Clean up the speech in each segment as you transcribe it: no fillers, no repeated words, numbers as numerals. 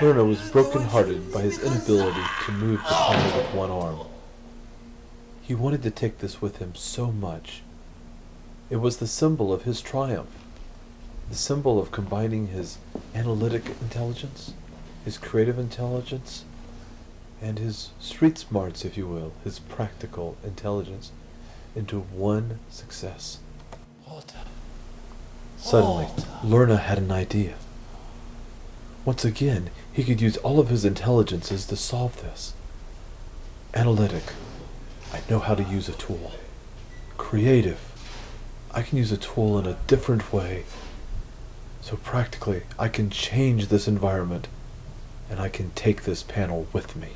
Lerna was broken-hearted by his inability to move the planet with one arm. He wanted to take this with him so much. It was the symbol of his triumph, the symbol of combining his analytic intelligence, his creative intelligence, and his street smarts, if you will, his practical intelligence, into one success. Suddenly, Lerna had an idea. Once again, he could use all of his intelligences to solve this. Analytic. I know how to use a tool. Creative. I can use a tool in a different way. So practically, I can change this environment, and I can take this panel with me.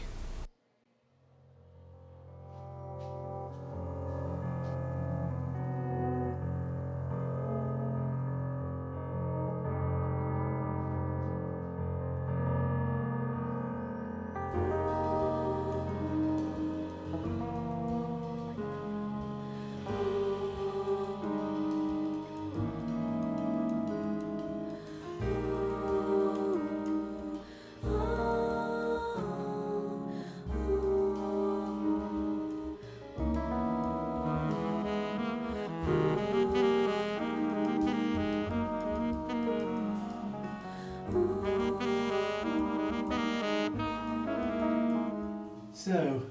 So,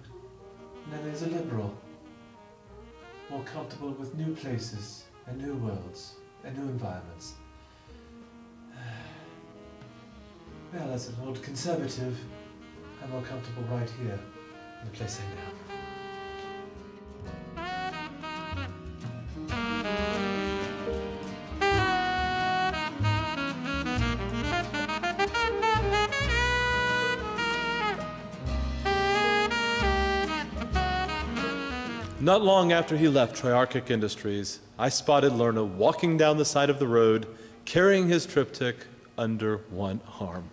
Nellie's a liberal, more comfortable with new places and new worlds and new environments. Well, as an old conservative, I'm more comfortable right here in the place I know. Not long after he left Triarchic Industries, I spotted Lerna walking down the side of the road, carrying his triptych under one arm.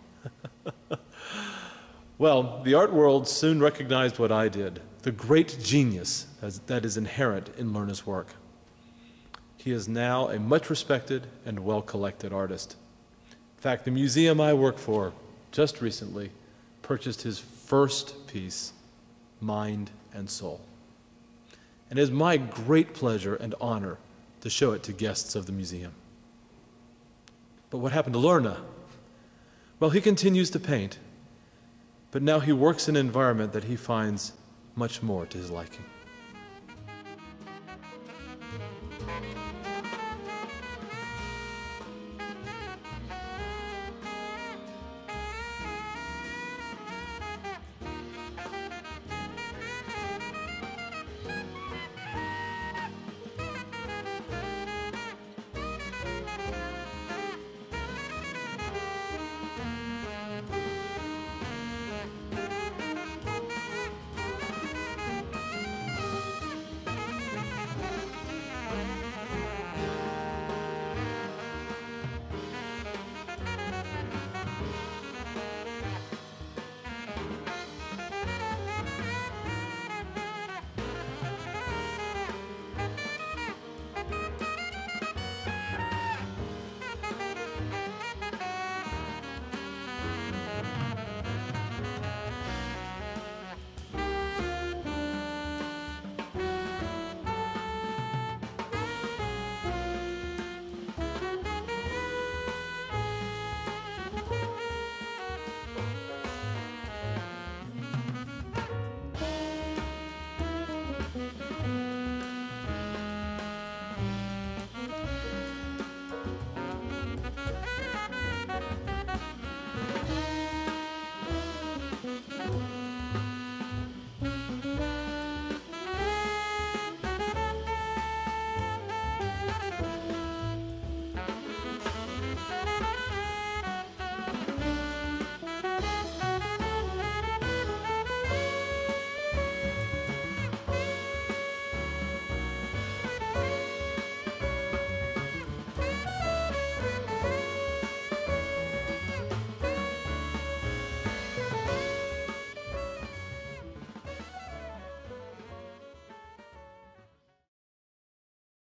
Well, the art world soon recognized what I did, the great genius that is inherent in Lerna's work. He is now a much respected and well-collected artist. In fact, the museum I work for just recently purchased his first piece, Mind and Soul. And it is my great pleasure and honor to show it to guests of the museum. But what happened to Lerna? Well, he continues to paint, but now he works in an environment that he finds much more to his liking.